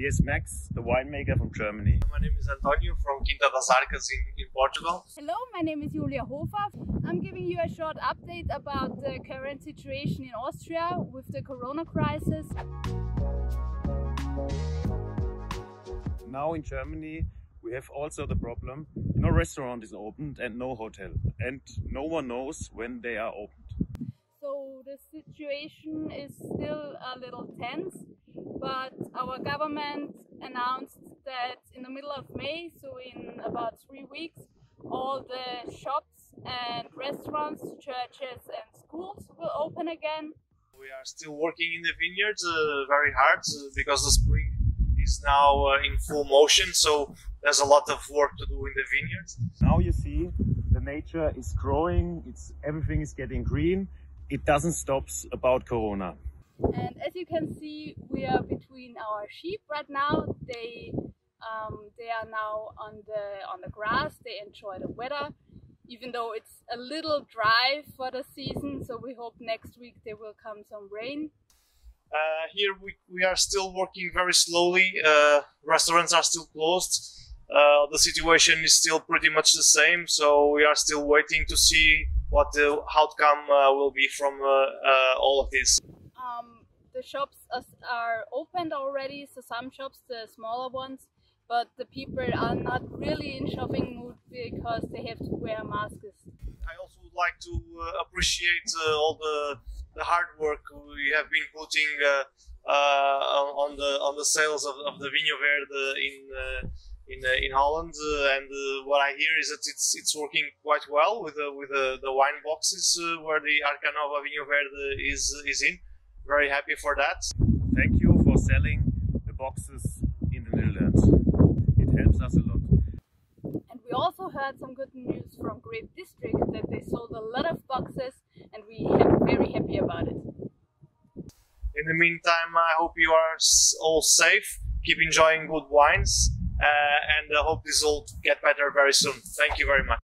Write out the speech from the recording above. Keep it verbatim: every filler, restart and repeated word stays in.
Here's Max, the winemaker from Germany. My name is Antonio from Quinta das Arcas in, in Portugal. Hello, my name is Julia Hofer. I'm giving you a short update about the current situation in Austria with the corona crisis. Now in Germany we have also the problem, no restaurant is opened and no hotel, and no one knows when they are opened. So the situation is still a little tense, but our government announced that in the middle of May, so in about three weeks, all the shops and restaurants, churches and schools will open again. We are still working in the vineyards uh, very hard uh, because the spring is now uh, in full motion, so there's a lot of work to do in the vineyards. Now you see the nature is growing, it's everything is getting green. It doesn't stop about Corona. And as you can see, we are between our sheep right now. They um, they are now on the on the grass. They enjoy the weather, even though it's a little dry for the season. So we hope next week there will come some rain. Uh, here we we are still working very slowly. Uh, restaurants are still closed. Uh, the situation is still pretty much the same. So we are still waiting to see what the outcome uh, will be from uh, uh, all of this. Um, the shops are opened already, so some shops, the smaller ones, but the people are not really in shopping mood because they have to wear masks. I also would like to uh, appreciate uh, all the, the hard work we have been putting uh, uh, on the on the sales of, of the Vinho Verde in. Uh, In, uh, in Holland, uh, and uh, what I hear is that it's it's working quite well with uh, with uh, the wine boxes uh, where the Arca Nova Vinho Verde is is in. Very happy for that. Thank you for selling the boxes in the Netherlands. It helps us a lot. And we also heard some good news from Grape District that they sold a lot of boxes, and we are very happy about it. In the meantime, I hope you are all safe. Keep enjoying good wines. Uh, and I hope this will get better very soon. Thank you very much.